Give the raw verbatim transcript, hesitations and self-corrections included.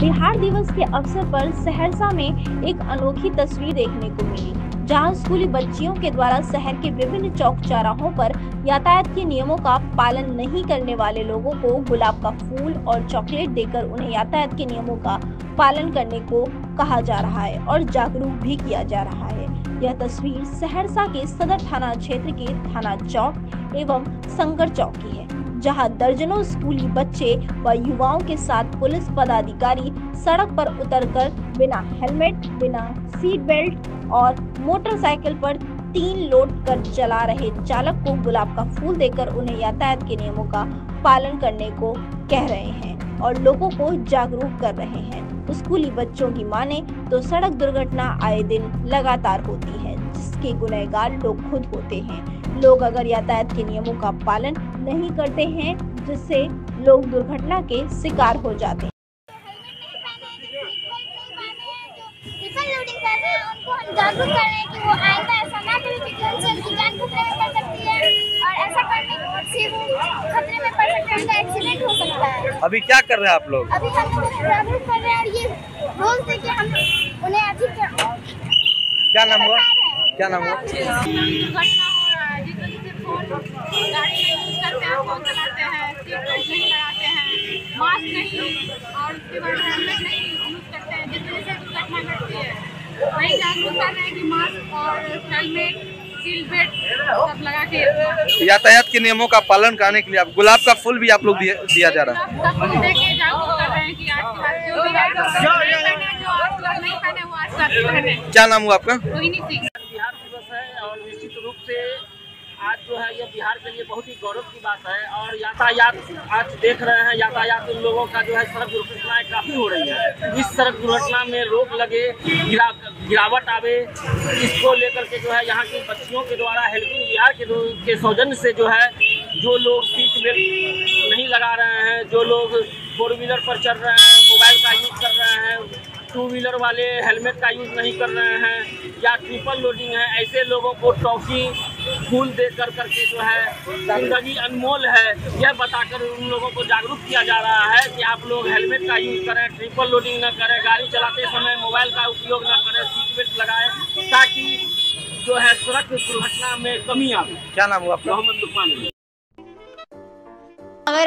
बिहार दिवस के अवसर पर सहरसा में एक अनोखी तस्वीर देखने को मिली, जहां स्कूली बच्चियों के द्वारा शहर के विभिन्न चौक चौराहों पर यातायात के नियमों का पालन नहीं करने वाले लोगों को गुलाब का फूल और चॉकलेट देकर उन्हें यातायात के नियमों का पालन करने को कहा जा रहा है और जागरूक भी किया जा रहा है। यह तस्वीर सहरसा के सदर थाना क्षेत्र के थाना चौक एवं संकर चौक की है, जहां दर्जनों स्कूली बच्चे व युवाओं के साथ पुलिस पदाधिकारी सड़क पर उतरकर बिना हेलमेट, बिना सीट बेल्ट और मोटरसाइकिल पर तीन लोड कर चला रहे चालक को गुलाब का फूल देकर उन्हें यातायात के नियमों का पालन करने को कह रहे हैं और लोगों को जागरूक कर रहे हैं। स्कूली बच्चों की माने तो सड़क दुर्घटना आए दिन लगातार होती है, जिसके गुनहगार लोग खुद होते हैं। लोग अगर यातायात के नियमों का पालन नहीं करते हैं, जिससे लोग दुर्घटना के शिकार हो जाते हैं। अभी क्या कर रहे हैं आप लोग? अभी हम लोग कर रहे हैं ये रोज से कि हम उन्हें अधिक क्या नाम हुआ क्या नाम हुआ दुर्घटना हो रहा है, जिस वजह से फोन गाड़ी में फोन चलाते हैं, सीट बेल्ट नहीं लगाते हैं, मास्क नहीं और उसके बाद हेलमेट नहीं यूज करते हैं, जिस वजह से दुर्घटना घटती है। वही जागरूक कर रहे हैं कि मास्क और हेलमेट यातायात के नियमों का पालन कराने के लिए आप गुलाब का फूल भी आप लोग दिया जा रहा है। क्या नाम हुआ आपका? बिहार दिवस है और निश्चित रूप से आज जो है ये बिहार के लिए बहुत ही गौरव की बात है। और यातायात आज देख रहे हैं, यातायात उन लोगों का जो है सड़क दुर्घटनाएं काफ़ी हो रही है। इस सड़क दुर्घटना में रोक लगे, गिरा गिरावट आवे, इसको लेकर के जो है यहाँ की बच्चियों के द्वारा हेल्पिंग बिहार के के सौजन्य से जो है जो लोग सीट बेल्ट नहीं लगा रहे हैं, जो लोग फोर व्हीलर पर चढ़ रहे हैं, मोबाइल का यूज़ कर रहे हैं, टू व्हीलर वाले हेलमेट का यूज़ नहीं कर रहे हैं या ट्रिपल लोडिंग है, ऐसे लोगों को टॉफी फूल दे कर करके जो है जिंदगी अनमोल है यह बताकर उन लोगों को जागरूक किया जा रहा है कि आप लोग हेलमेट का यूज़ करें, ट्रिपल लोडिंग न करें, गाड़ी चलाते समय मोबाइल का उपयोग न करें, सीट बेल्ट लगाएं ताकि जो है सड़क दुर्घटना में कमी आए। क्या नाम हुआ आपका? मोहम्मद लुकमान। अगर